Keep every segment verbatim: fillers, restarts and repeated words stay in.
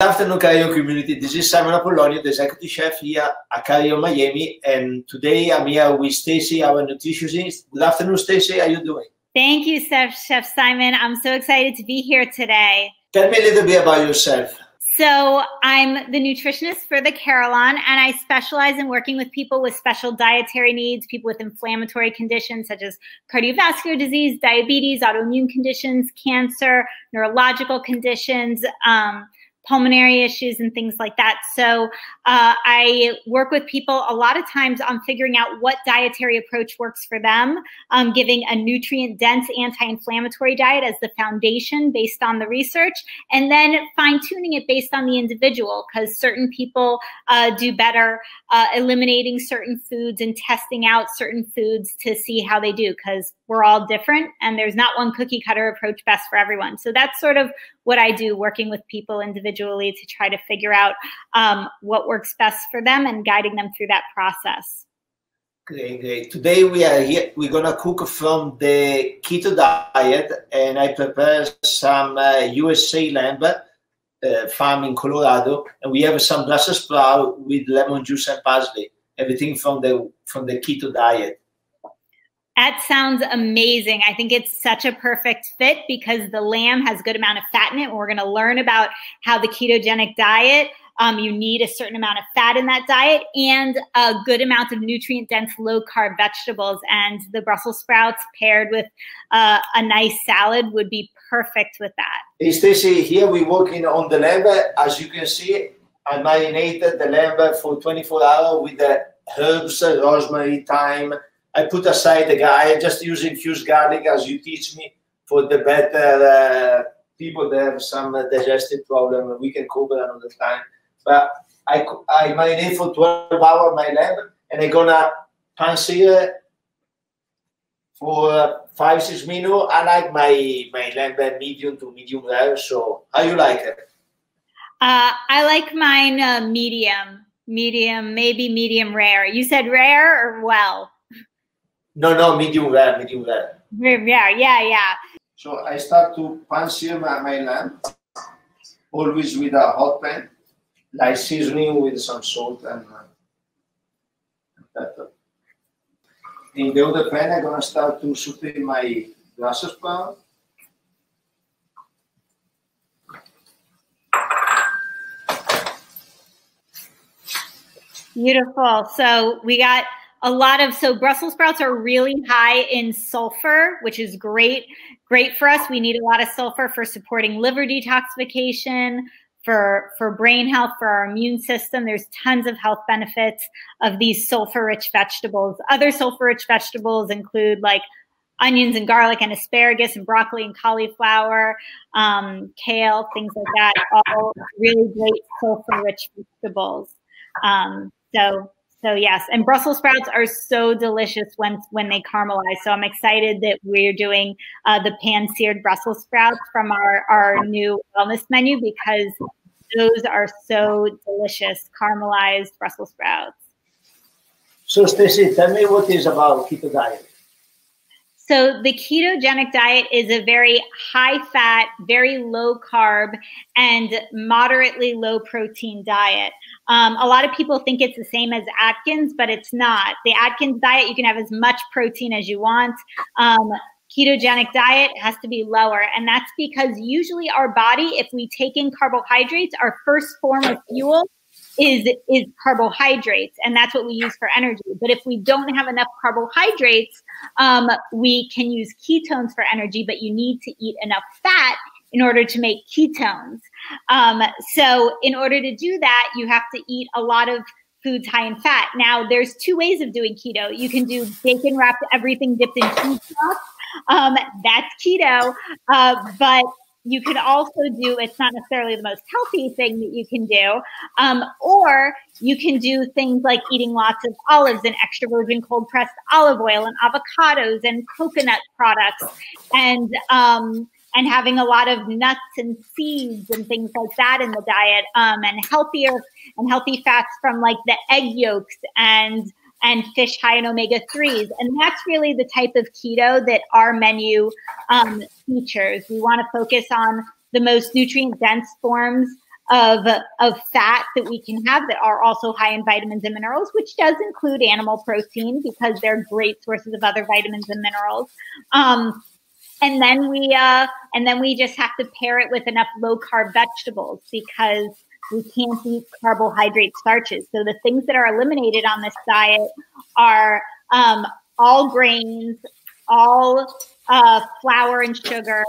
Good afternoon, Carillon community. This is Simon Apollonio, the executive chef here at Carillon Miami, and today I'm here with Stacey, our nutritionist. Good afternoon, Stacey. How are you doing? Thank you, Chef Simon. I'm so excited to be here today. Tell me a little bit about yourself. So I'm the nutritionist for the Carillon, and I specialize in working with people with special dietary needs, people with inflammatory conditions such as cardiovascular disease, diabetes, autoimmune conditions, cancer, neurological conditions, um, pulmonary issues and things like that. So uh, I work with people a lot of times on figuring out what dietary approach works for them, um, giving a nutrient-dense anti-inflammatory diet as the foundation based on the research, and then fine-tuning it based on the individual, because certain people uh, do better uh, eliminating certain foods and testing out certain foods to see how they do, because we're all different and there's not one cookie-cutter approach best for everyone. So that's sort of what I do, working with people individually to try to figure out um, what works best for them and guiding them through that process. Great, great. Today we are here, we're gonna cook from the keto diet, and I prepared some uh, U S A lamb uh, farm in Colorado, and we have some Brussels sprout with lemon juice and parsley, everything from the, from the keto diet. That sounds amazing. I think it's such a perfect fit because the lamb has a good amount of fat in it. We're going to learn about how the ketogenic diet, um, you need a certain amount of fat in that diet and a good amount of nutrient-dense, low-carb vegetables. And the Brussels sprouts paired with uh, a nice salad would be perfect with that. Hey, Stacey, here we're working on the lamb. As you can see, I marinated the lamb for twenty-four hours with the herbs, rosemary, thyme. I put aside the guy, I just use infused garlic as you teach me for the better uh, people that have some digestive problem. We can cover another time. But I, I marinate for twelve hours my lamb, and I'm gonna pan sear for five, six minutes. I like my, my lamb medium to medium rare. So how you like it? Uh, I like mine uh, medium, medium, maybe medium rare. You said rare or well? No, no, medium rare, medium rare. Yeah, yeah, yeah. So I start to pan sear my, my lamb, always with a hot pan, like seasoning with some salt and pepper. In the other pan, I'm gonna start to saute my Brussels sprout. Beautiful. So we got a lot of, so Brussels sprouts are really high in sulfur, which is great, great for us. We need a lot of sulfur for supporting liver detoxification, for, for brain health, for our immune system. There's tons of health benefits of these sulfur-rich vegetables. Other sulfur-rich vegetables include like onions and garlic and asparagus and broccoli and cauliflower, um, kale, things like that, all really great sulfur-rich vegetables. Um, so... So yes, and Brussels sprouts are so delicious when when they caramelize. So I'm excited that we're doing uh, the pan-seared Brussels sprouts from our, our new wellness menu because those are so delicious, caramelized Brussels sprouts. So Stacey, tell me what is about keto diet. So the ketogenic diet is a very high-fat, very low-carb, and moderately low-protein diet. Um, a lot of people think it's the same as Atkins, but it's not. The Atkins diet, you can have as much protein as you want. Um, ketogenic diet has to be lower, and that's because usually our body, if we take in carbohydrates, our first form of fuel is is carbohydrates, and that's what we use for energy. But if we don't have enough carbohydrates, um, we can use ketones for energy, but you need to eat enough fat in order to make ketones. Um, so in order to do that, you have to eat a lot of foods high in fat. Now, there's two ways of doing keto. You can do bacon wrapped, everything dipped in cheese sauce. Um, that's keto, uh, but you could also do, it's not necessarily the most healthy thing that you can do, um, or you can do things like eating lots of olives and extra virgin cold pressed olive oil and avocados and coconut products and um, and having a lot of nuts and seeds and things like that in the diet, um, and healthier and healthy fats from like the egg yolks and and fish high in omega threes. And that's really the type of keto that our menu um, features. We want to focus on the most nutrient dense forms of, of fat that we can have that are also high in vitamins and minerals, which does include animal protein because they're great sources of other vitamins and minerals. Um, and then we, uh, and then we just have to pair it with enough low carb vegetables because we can't eat carbohydrate starches. So the things that are eliminated on this diet are um, all grains, all uh, flour and sugar,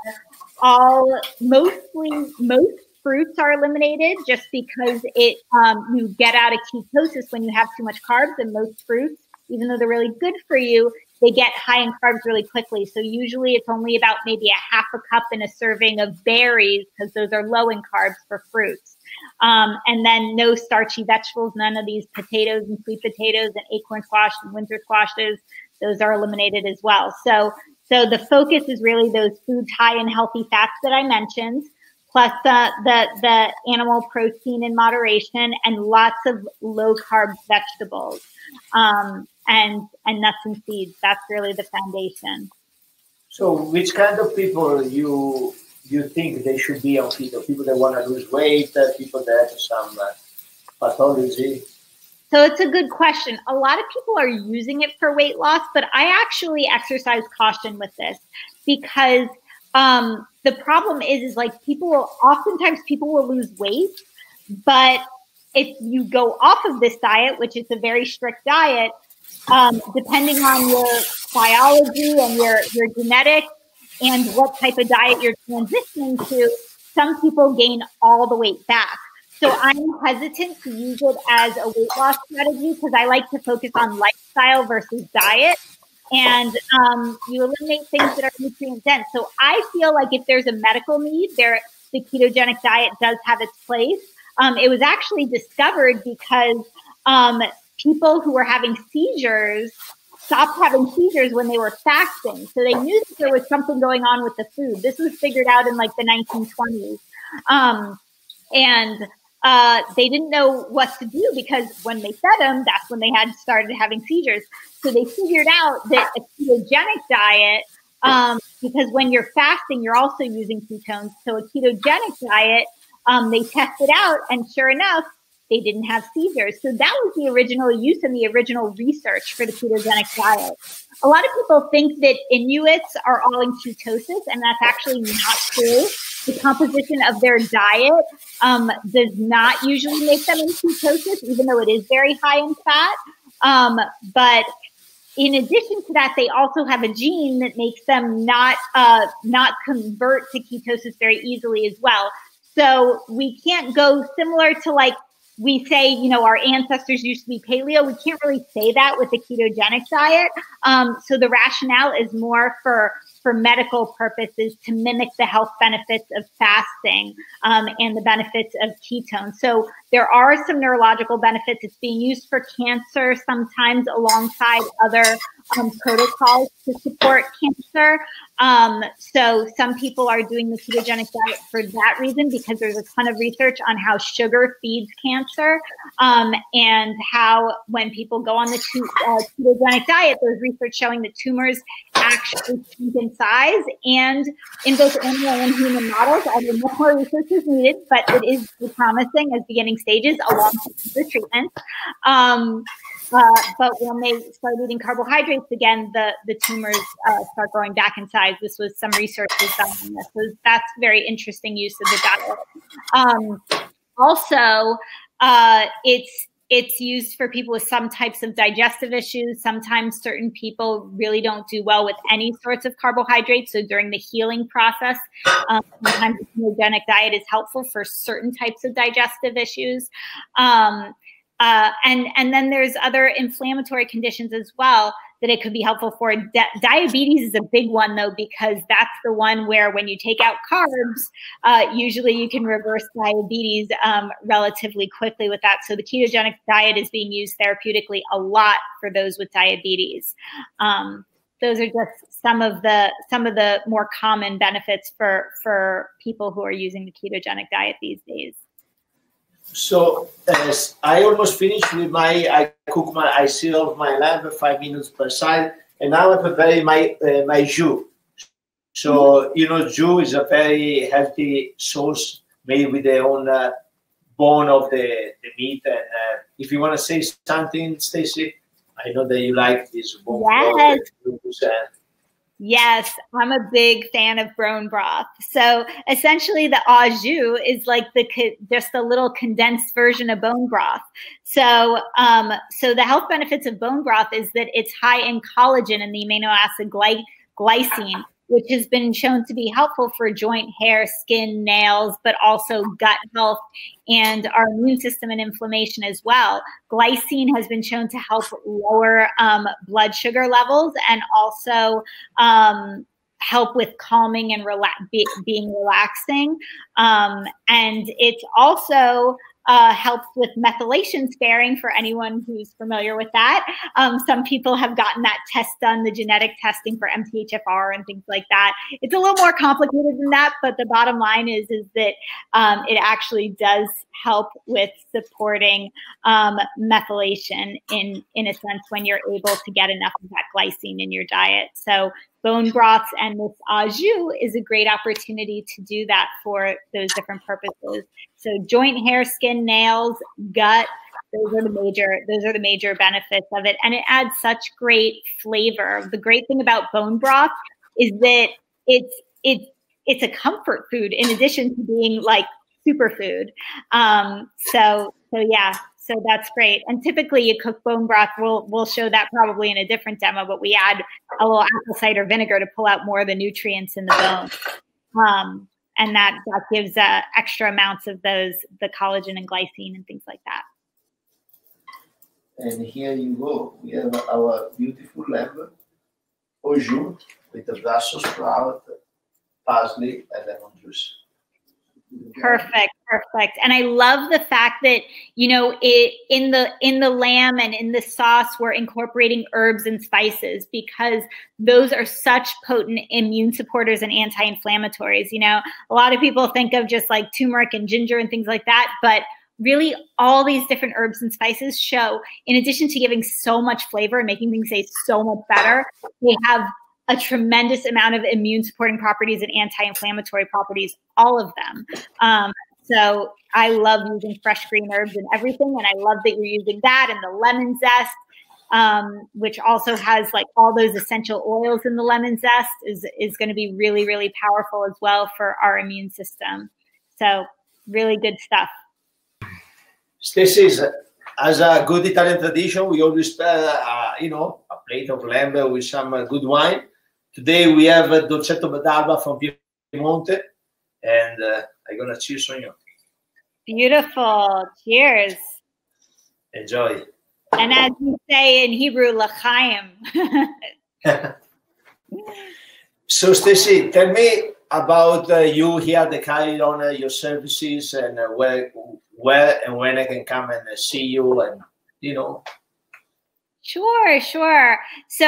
all mostly most fruits are eliminated just because it um, you get out of ketosis when you have too much carbs, and most fruits, even though they're really good for you, they get high in carbs really quickly. So usually it's only about maybe a half a cup and a serving of berries because those are low in carbs for fruits. Um, and then no starchy vegetables, none of these potatoes and sweet potatoes and acorn squash and winter squashes, those are eliminated as well. So, so the focus is really those foods high in healthy fats that I mentioned, plus the, the, the animal protein in moderation and lots of low carb vegetables um, and, and nuts and seeds. That's really the foundation. So which kind of people you you think they should be on keto? People that want to lose weight, people that have some uh, pathology? So it's a good question. A lot of people are using it for weight loss, but I actually exercise caution with this because um, the problem is, is like people will, oftentimes people will lose weight, but if you go off of this diet, which is a very strict diet, um, depending on your biology and your, your genetics, and what type of diet you're transitioning to, some people gain all the weight back. So I'm hesitant to use it as a weight loss strategy because I like to focus on lifestyle versus diet. And um, you eliminate things that are nutrient dense. So I feel like if there's a medical need, there the ketogenic diet does have its place. Um, it was actually discovered because um, people who were having seizures stopped having seizures when they were fasting. So they knew that there was something going on with the food. This was figured out in like the nineteen twenties. Um, and uh, they didn't know what to do because when they fed them, that's when they had started having seizures. So they figured out that a ketogenic diet, um, because when you're fasting, you're also using ketones. So a ketogenic diet, um, they tested out, and sure enough, they didn't have seizures. So that was the original use and the original research for the ketogenic diet. A lot of people think that Inuits are all in ketosis, and that's actually not true. The composition of their diet um, does not usually make them in ketosis, even though it is very high in fat. Um, but in addition to that, they also have a gene that makes them not, uh, not convert to ketosis very easily as well. So we can't go similar to like, we say, you know, our ancestors used to be paleo. We can't really say that with the ketogenic diet. Um, so the rationale is more for, for medical purposes to mimic the health benefits of fasting um, and the benefits of ketones. So there are some neurological benefits. It's being used for cancer sometimes alongside other um, protocols to support cancer. Um, so some people are doing the ketogenic diet for that reason, because there's a ton of research on how sugar feeds cancer um, and how when people go on the uh, ketogenic diet, there's research showing that tumors actually shrink in size, and in both animal and human models. I mean, much more research is needed, but it is promising as beginning stages along with the treatment. Um, Uh, but when they start eating carbohydrates again, the, the tumors uh, start growing back in size. This was some research was done on this. So that's very interesting use of the diet. Um, also, uh, it's it's used for people with some types of digestive issues. Sometimes certain people really don't do well with any sorts of carbohydrates. So during the healing process, um, sometimes the ketogenic diet is helpful for certain types of digestive issues. Um, Uh, and, and then there's other inflammatory conditions as well that it could be helpful for. Di diabetes is a big one, though, because that's the one where when you take out carbs, uh, usually you can reverse diabetes um, relatively quickly with that. So the ketogenic diet is being used therapeutically a lot for those with diabetes. Um, those are just some of the some of the more common benefits for, for people who are using the ketogenic diet these days. So uh, I almost finished with my, I cook my, I seal my lamb five minutes per side, and now I'm preparing my, uh, my jus. So, mm-hmm. you know, jus is a very healthy sauce made with their own uh, bone of the, the meat. And uh, if you want to say something, Stacey, I know that you like this bone yes. broth. Yes, I'm a big fan of bone broth. So essentially the au jus is like the just a little condensed version of bone broth. So um, so the health benefits of bone broth is that it's high in collagen and the amino acid gly glycine, which has been shown to be helpful for joint, hair, skin, nails, but also gut health and our immune system and inflammation as well. Glycine has been shown to help lower um, blood sugar levels and also um, help with calming and rela be being relaxing. Um, and it's also Uh, helps with methylation sparing for anyone who's familiar with that. Um, some people have gotten that test done, the genetic testing for M T H F R and things like that. It's a little more complicated than that, but the bottom line is, is that um, it actually does help with supporting um, methylation in, in a sense when you're able to get enough of that glycine in your diet. So bone broths and this au jus is a great opportunity to do that for those different purposes. So joint, hair, skin, nails, gut, those are the major, those are the major benefits of it. And it adds such great flavor. The great thing about bone broth is that it's, it's, it's a comfort food in addition to being like superfood. Um, so, so yeah. So that's great. And typically you cook bone broth. We'll, we'll show that probably in a different demo, but we add a little apple cider vinegar to pull out more of the nutrients in the bone. Um, and that, that gives uh, extra amounts of those, the collagen and glycine and things like that. And here you go. We have our beautiful lamb au jus with the Brussels sprout, parsley, and lemon juice. Perfect, perfect. And I love the fact that, you know, it in the in the lamb and in the sauce, we're incorporating herbs and spices because those are such potent immune supporters and anti-inflammatories. You know, a lot of people think of just like turmeric and ginger and things like that, but really all these different herbs and spices show, in addition to giving so much flavor and making things taste so much better, they have a tremendous amount of immune supporting properties and anti-inflammatory properties, all of them. Um, so I love using fresh green herbs and everything. And I love that you're using that and the lemon zest, um, which also has like all those essential oils in the lemon zest is, is going to be really, really powerful as well for our immune system. So really good stuff. Stacey, as a good Italian tradition, we always, uh, uh, you know, a plate of lamb with some uh, good wine. Today we have uh, Dolcetto d'Alba from Piemonte, and uh, I'm going to cheers on you. Beautiful. Cheers. Enjoy. And as you say in Hebrew, l'chaim. So, Stacey, tell me about uh, you here at the Carillon, uh, your services, and uh, where, where and when I can come and uh, see you, and, you know. Sure, sure. So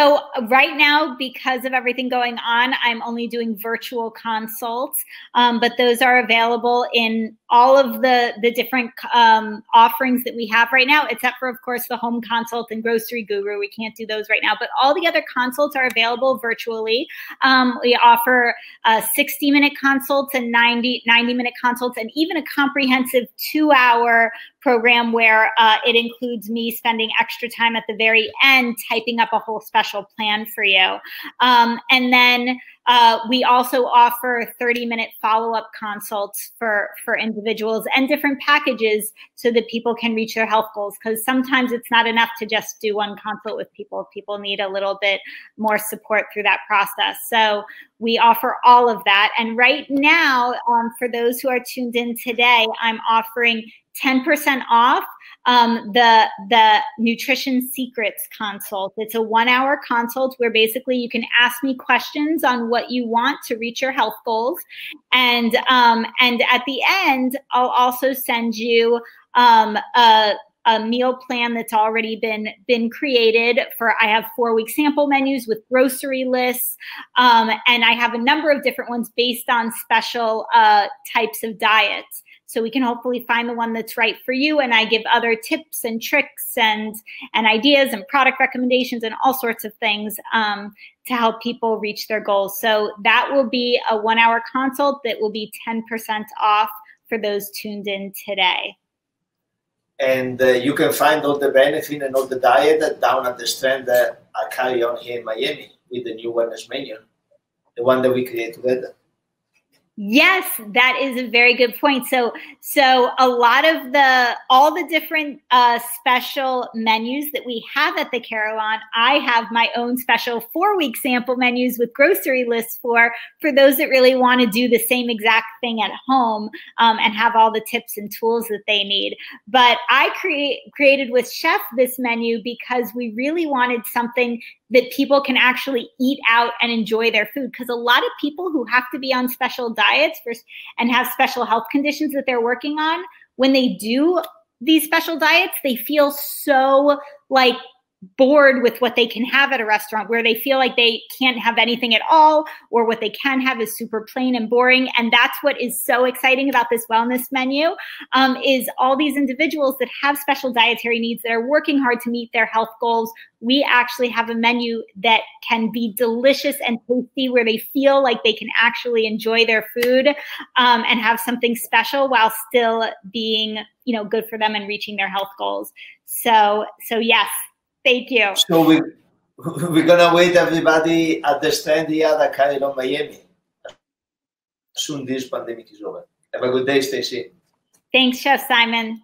right now, because of everything going on, I'm only doing virtual consults, um, but those are available in all of the, the different um, offerings that we have right now, except for, of course, the home consult and Grocery Guru. We can't do those right now, but all the other consults are available virtually. Um, we offer uh, sixty minute consults and ninety, ninety minute consults, and even a comprehensive two hour program where uh, it includes me spending extra time at the very end typing up a whole special plan for you. Um, and then uh, we also offer thirty minute follow-up consults for, for individuals and different packages so that people can reach their health goals, because sometimes it's not enough to just do one consult with people. People need a little bit more support through that process. So we offer all of that. And right now, um, for those who are tuned in today, I'm offering ten percent off um, the, the Nutrition Secrets consult. It's a one hour consult where basically you can ask me questions on what you want to reach your health goals. And, um, and at the end, I'll also send you um, a a meal plan that's already been been created for, I have four week sample menus with grocery lists. Um, and I have a number of different ones based on special uh, types of diets. So we can hopefully find the one that's right for you. And I give other tips and tricks and, and ideas and product recommendations and all sorts of things um, to help people reach their goals. So that will be a one hour consult that will be ten percent off for those tuned in today. And uh, you can find all the benefit and all the diet down at the Strand uh, at Carillon here in Miami with the new wellness menu, the one that we create together. Yes, that is a very good point. So, so a lot of the, all the different uh, special menus that we have at the Carillon, I have my own special four-week sample menus with grocery lists for, for those that really want to do the same exact thing at home um, and have all the tips and tools that they need. But I create, created with Chef this menu because we really wanted something that people can actually eat out and enjoy their food. Because a lot of people who have to be on special diets for, and have special health conditions that they're working on, when they do these special diets, they feel so like bored with what they can have at a restaurant, where they feel like they can't have anything at all, or what they can have is super plain and boring. And that's what is so exciting about this wellness menu um, is all these individuals that have special dietary needs that are working hard to meet their health goals. We actually have a menu that can be delicious and tasty, where they feel like they can actually enjoy their food um, and have something special while still being, you know, good for them and reaching their health goals. So, so yes. Thank you. So we, we're going to wait everybody at the Strand here at Carillon Miami soon this pandemic is over. Have a good day, Stacey. Thanks, Chef Simon.